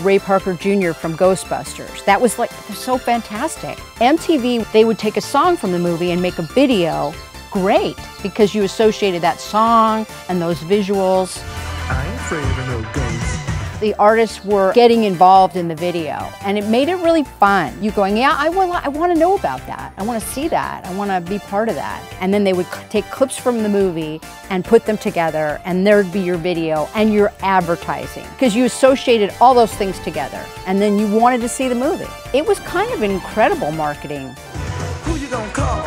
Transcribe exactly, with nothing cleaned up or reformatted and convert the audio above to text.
Ray Parker Junior from Ghostbusters. That was like, they're so fantastic. M T V, they would take a song from the movie and make a video. Great, because you associated that song and those visuals. I ain't afraid of no ghosts. The artists were getting involved in the video, and it made it really fun. You going, yeah, I, will, I want to know about that. I want to see that. I want to be part of that. And then they would take clips from the movie and put them together, and there'd be your video and your advertising, because you associated all those things together, and then you wanted to see the movie. It was kind of incredible marketing. Who you gonna call?